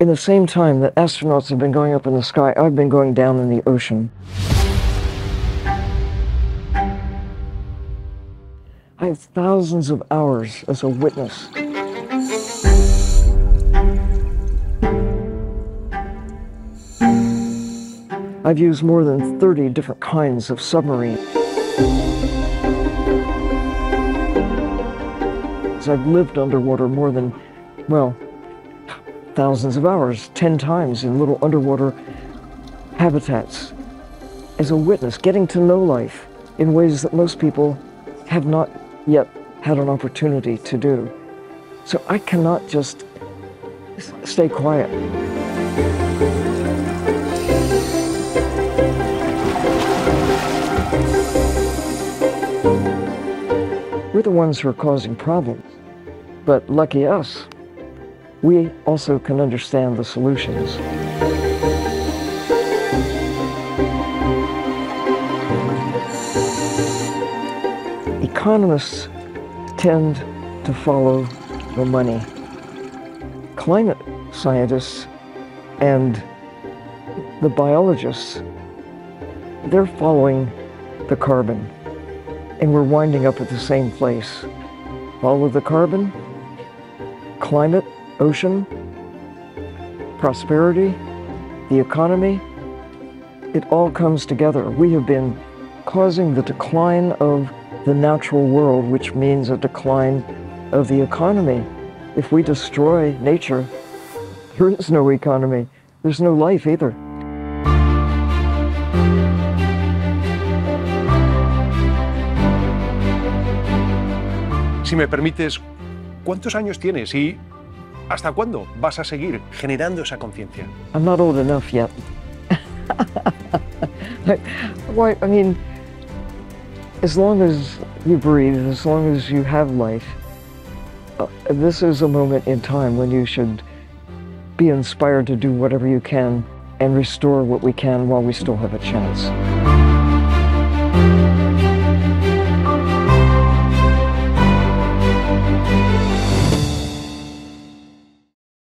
In the same time that astronauts have been going up in the sky, I've been going down in the ocean. I have thousands of hours as a witness. I've used more than 30 different kinds of submarine. So I've lived underwater more than, well, thousands of hours, 10 times in little underwater habitats. As a witness, getting to know life in ways that most people have not yet had an opportunity to do. So I cannot just stay quiet. We're the ones who are causing problems, but lucky us, we also can understand the solutions. Economists tend to follow the money. Climate scientists and the biologists, they're following the carbon, and we're winding up at the same place. Follow the carbon, climate, ocean, prosperity, the economy, it all comes together. We have been causing the decline of the natural world, which means a decline of the economy. If we destroy nature, there is no economy. There's no life either. Si me permites, ¿cuántos años tienes y hasta cuándo vas a seguir generando esa conciencia? I'm not old enough yet. I mean, as long as you breathe, as long as you have life, this is a moment in time when you should be inspired to do whatever you can and restore what we can while we still have a chance.